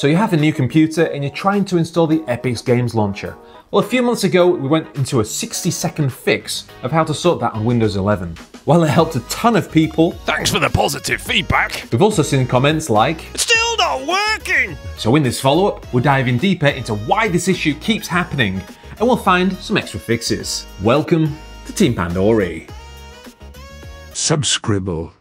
So you have a new computer and you're trying to install the Epic Games Launcher. Well, a few months ago, we went into a 60-second fix of how to sort that on Windows 11. While it helped a ton of people, thanks for the positive feedback, we've also seen comments like, it's still not working! So in this follow-up, we're diving deeper into why this issue keeps happening, and we'll find some extra fixes. Welcome to Team Pandory. Subscribble.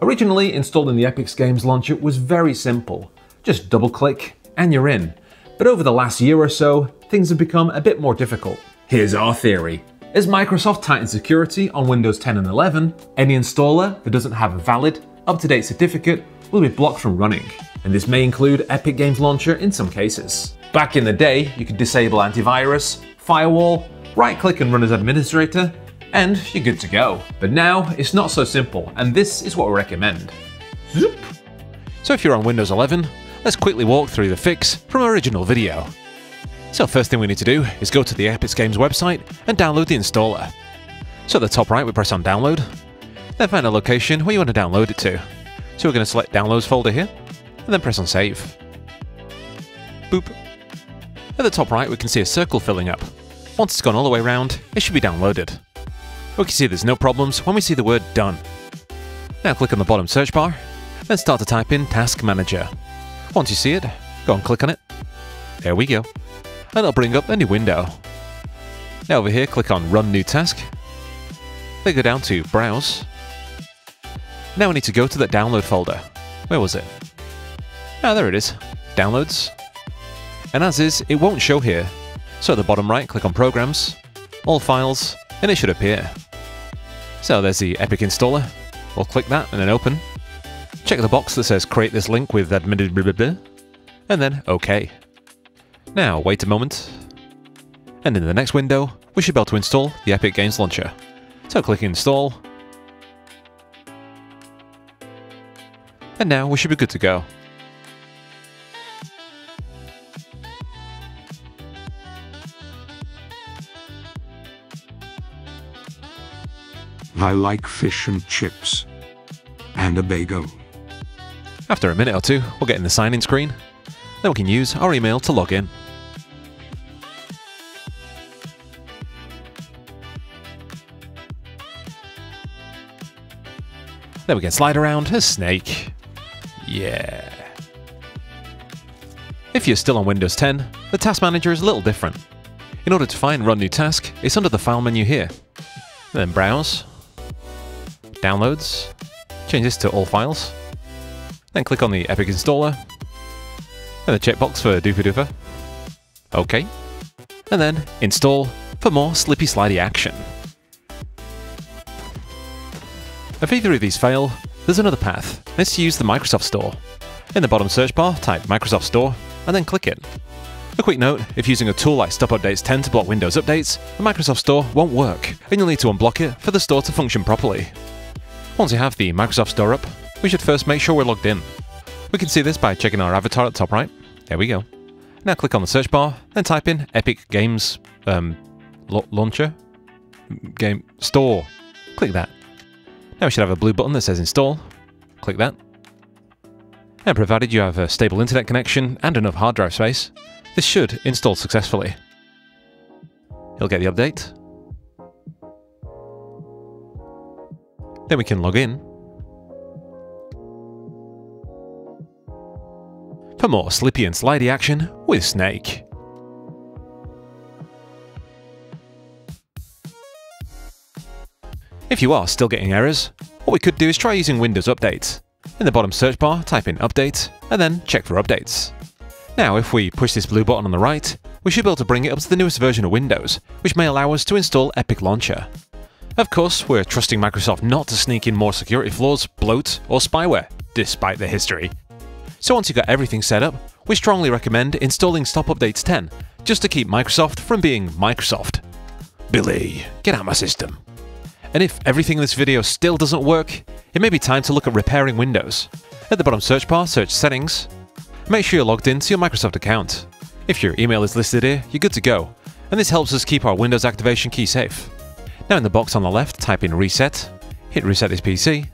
Originally, installing the Epic Games Launcher was very simple. Just double-click and you're in. But over the last year or so, things have become a bit more difficult. Here's our theory. As Microsoft tightened security on Windows 10 and 11, any installer that doesn't have a valid, up-to-date certificate will be blocked from running. And this may include Epic Games Launcher in some cases. Back in the day, you could disable antivirus, firewall, right-click and run as administrator, and you're good to go. But now, it's not so simple, and this is what we recommend. Zoop. So if you're on Windows 11, let's quickly walk through the fix from our original video. So first thing we need to do is go to the Epic Games website and download the installer. So at the top right we press on download, then find a location where you want to download it to. So we're going to select downloads folder here, and then press on save. Boop. At the top right we can see a circle filling up. Once it's gone all the way around, it should be downloaded. We can see there's no problems when we see the word done. Now click on the bottom search bar, then start to type in Task Manager. Once you see it, go and click on it. There we go. And it'll bring up a new window. Now over here, click on Run New Task. Then go down to Browse. Now we need to go to the download folder. Where was it? Ah, there it is. Downloads. And as is, it won't show here. So at the bottom right, click on Programs, All Files, and it should appear. So there's the Epic installer. We'll click that and then open. Check the box that says create this link with admitted blah, blah, blah, and then OK. Now wait a moment, and in the next window we should be able to install the Epic Games Launcher. So click install, and now we should be good to go. I like fish and chips and a bagel. After a minute or two, we'll get in the sign-in screen, then we can use our email to log in. Then we can slide around a snake. Yeah. If you're still on Windows 10, the Task Manager is a little different. In order to find Run New Task, it's under the File menu here. Then Browse, Downloads, change this to All Files, then click on the Epic Installer, and the checkbox for Doofa Doofa. OK. And then install for more slippy slidey action. If either of these fail, there's another path. Let's use the Microsoft Store. In the bottom search bar, type Microsoft Store and then click it. A quick note, if using a tool like StopUpdates10 to block Windows updates, the Microsoft Store won't work, and you'll need to unblock it for the store to function properly. Once you have the Microsoft Store up, we should first make sure we're logged in. We can see this by checking our avatar at the top right. There we go. Now click on the search bar, then type in Epic Games Launcher? Game Store. Click that. Now we should have a blue button that says Install. Click that. And provided you have a stable internet connection and enough hard drive space, this should install successfully. You'll get the update. Then we can log in for more slippy and slidey action with Snake. If you are still getting errors, what we could do is try using Windows Updates. In the bottom search bar, type in Update and then check for updates. Now if we push this blue button on the right, we should be able to bring it up to the newest version of Windows, which may allow us to install Epic Launcher. Of course, we're trusting Microsoft not to sneak in more security flaws, bloat, or spyware, despite their history. So once you've got everything set up, we strongly recommend installing StopUpdates10, just to keep Microsoft from being Microsoft. Billy, get out of my system. And if everything in this video still doesn't work, it may be time to look at repairing Windows. At the bottom search bar, search Settings. Make sure you're logged in to your Microsoft account. If your email is listed here, you're good to go, and this helps us keep our Windows activation key safe. Now in the box on the left, type in Reset, hit Reset this PC,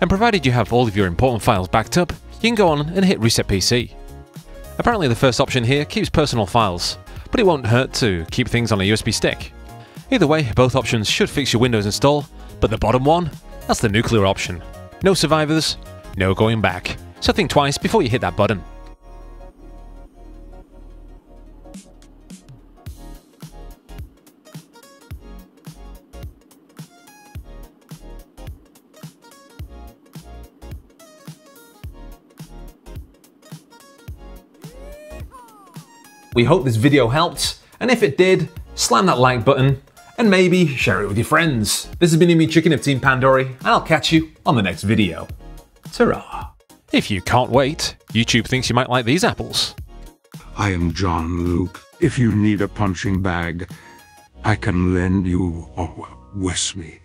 and provided you have all of your important files backed up, you can go on and hit Reset PC. Apparently the first option here keeps personal files, but it won't hurt to keep things on a USB stick. Either way, both options should fix your Windows install, but the bottom one? That's the nuclear option. No survivors, no going back. So think twice before you hit that button. We hope this video helped, and if it did, slam that like button and maybe share it with your friends. This has been me, Chicken of Team Pandory, and I'll catch you on the next video. Ta-ra! If you can't wait, YouTube thinks you might like these apples. I am John Luke. If you need a punching bag, I can lend you or whisk me.